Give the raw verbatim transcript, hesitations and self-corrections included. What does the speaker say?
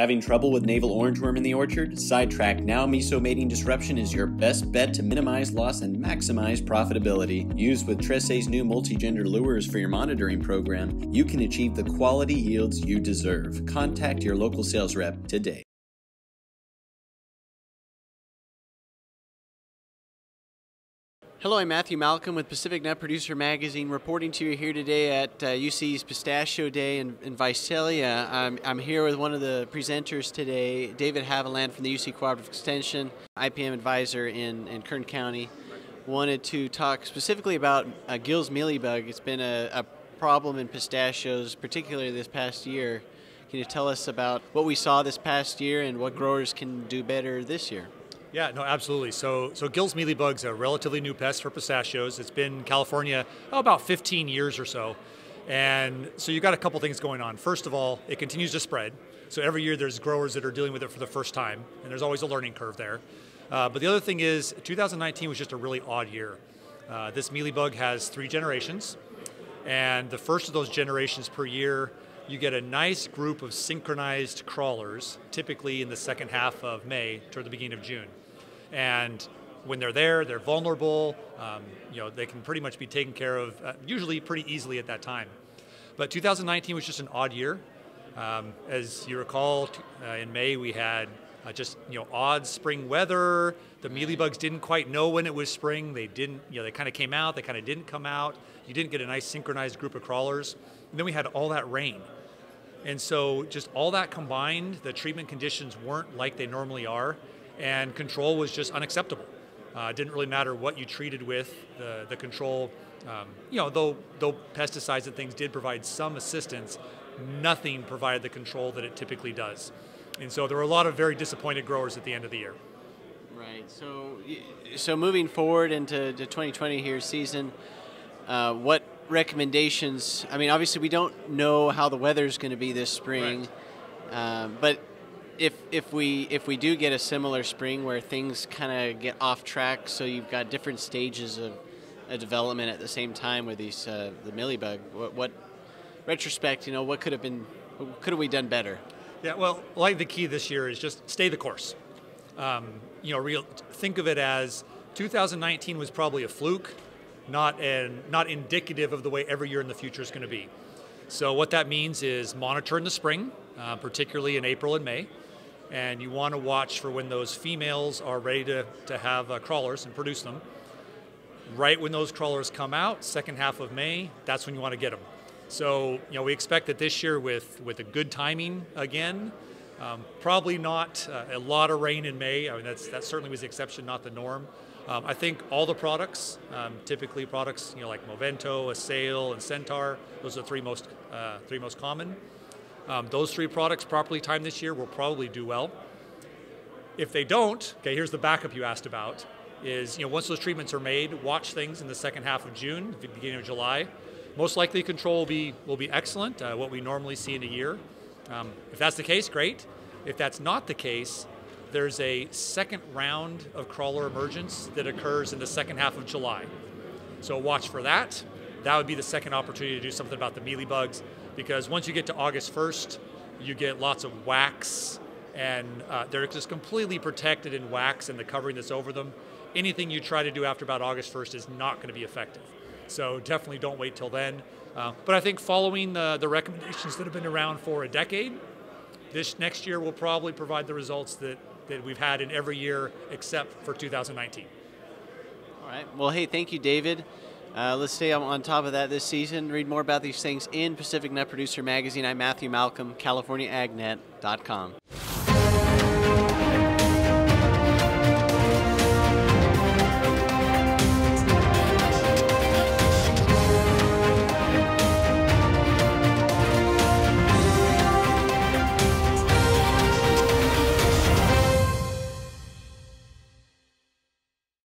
Having trouble with navel orangeworm in the orchard? Sidetrack Now Miso Mating Disruption is your best bet to minimize loss and maximize profitability. Used with Trécé's new multi-gender lures for your monitoring program, you can achieve the quality yields you deserve. Contact your local sales rep today. Hello, I'm Matthew Malcolm with Pacific Nut Producer Magazine, reporting to you here today at uh, U C's Pistachio Day in, in Visalia. I'm, I'm here with one of the presenters today, David Haviland from the U C Cooperative Extension, I P M advisor in, in Kern County. Wanted to talk specifically about uh, Gill's Mealybug. It's been a, a problem in pistachios, particularly this past year. Can you tell us about what we saw this past year and what growers can do better this year? Yeah, no, absolutely. So, so Gill's mealybug's a relatively new pest for pistachios. It's been in California oh, about fifteen years or so. And so you've got a couple things going on. First of all, it continues to spread. So every year there's growers that are dealing with it for the first time, and there's always a learning curve there. Uh, but the other thing is two thousand nineteen was just a really odd year. Uh, this mealybug has three generations, and the first of those generations per year, you get a nice group of synchronized crawlers, typically in the second half of May toward the beginning of June. And when they're there, they're vulnerable. Um, you know, they can pretty much be taken care of, uh, usually pretty easily at that time. But two thousand nineteen was just an odd year. Um, as you recall, uh, in May we had uh, just you know odd spring weather. The mealybugs didn't quite know when it was spring. They didn't, you know, they kind of came out. They kind of didn't come out. You didn't get a nice synchronized group of crawlers. And then we had all that rain. And so just all that combined, the treatment conditions weren't like they normally are. And control was just unacceptable. Uh, it didn't really matter what you treated with the, the control. Um, you know, though, though pesticides and things did provide some assistance, nothing provided the control that it typically does. And so there were a lot of very disappointed growers at the end of the year. Right. So, so moving forward into the twenty twenty here season, uh, what recommendations? I mean, obviously we don't know how the weather's going to be this spring, right. uh, but. If, if we if we do get a similar spring where things kind of get off track, so you've got different stages of a development at the same time with these uh, the mealybug, what, what retrospect, you know, what could have been, what could have we done better? Yeah, well, like the key this year is just stay the course. Um, you know, real think of it as two thousand nineteen was probably a fluke, not an not indicative of the way every year in the future is going to be. So what that means is monitor in the spring, uh, particularly in April and May. And you want to watch for when those females are ready to, to have uh, crawlers and produce them. Right when those crawlers come out, second half of May, that's when you want to get them. So, you know, we expect that this year with, with a good timing again, um, probably not uh, a lot of rain in May. I mean, that's, that certainly was the exception, not the norm. Um, I think all the products, um, typically products, you know, like Movento, Assail, and Centaur, those are the three most, uh, three most common. Um, those three products properly timed this year will probably do well. If they don't, okay, here's the backup you asked about, is you know once those treatments are made, watch things in the second half of June, the beginning of July. Most likely control will be, will be excellent, uh, what we normally see in a year. Um, if that's the case, great. If that's not the case, there's a second round of crawler emergence that occurs in the second half of July. So watch for that. That would be the second opportunity to do something about the mealybugs. Because once you get to August first, you get lots of wax, and uh, they're just completely protected in wax and the covering that's over them. Anything you try to do after about August first is not going to be effective. So definitely don't wait till then. Uh, but I think following the, the recommendations that have been around for a decade, this next year will probably provide the results that, that we've had in every year except for two thousand nineteen. All right. Well, hey, thank you, David. Uh, let's stay on top of that this season. Read more about these things in Pacific Nut Producer Magazine. I'm Matthew Malcolm, California Ag Net dot com.